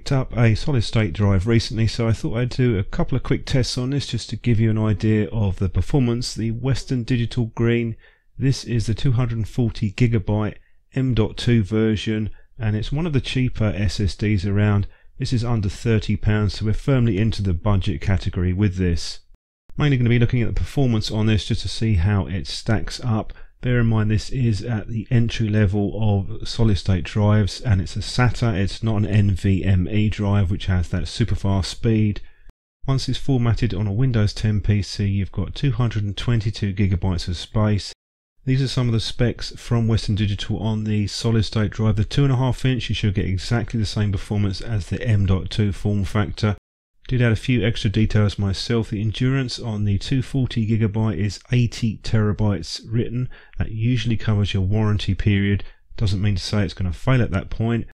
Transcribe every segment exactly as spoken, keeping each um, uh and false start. picked up a solid state drive recently, so I thought I'd do a couple of quick tests on this just to give you an idea of the performance. The Western Digital Green, this is the two hundred forty gigabyte M dot two version, and it's one of the cheaper S S Ds around. This is under thirty pounds, so we're firmly into the budget category with this. Mainly going to be looking at the performance on this just to see how it stacks up. Bear in mind this is at the entry level of solid state drives and it's a SATA, it's not an NVMe drive which has that super fast speed. Once it's formatted on a Windows ten P C, you've got two hundred twenty-two gigabytes of space. These are some of the specs from Western Digital on the solid state drive. The two point five inch, you should get exactly the same performance as the M dot two form factor. Did add a few extra details myself. The endurance on the two hundred forty gigabyte is eighty terabytes written. That usually covers your warranty period. Doesn't mean to say it's going to fail at that point.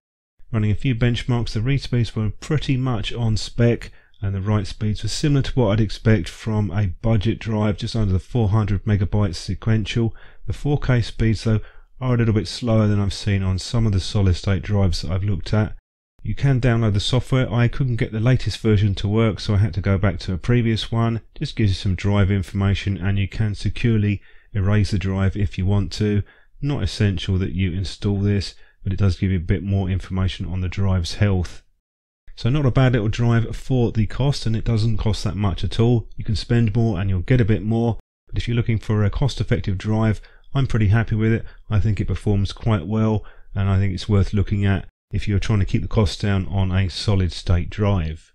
Running a few benchmarks, the read speeds were pretty much on spec and the write speeds were similar to what I'd expect from a budget drive, just under the four hundred megabytes sequential. The four K speeds though are a little bit slower than I've seen on some of the solid state drives that I've looked at. You can download the software. I couldn't get the latest version to work, so I had to go back to a previous one. Just gives you some drive information and you can securely erase the drive if you want to. Not essential that you install this, but it does give you a bit more information on the drive's health. So not a bad little drive for the cost, and it doesn't cost that much at all. You can spend more and you'll get a bit more, but if you're looking for a cost-effective drive, I'm pretty happy with it. I think it performs quite well and I think it's worth looking at if you're trying to keep the cost down on a solid state drive.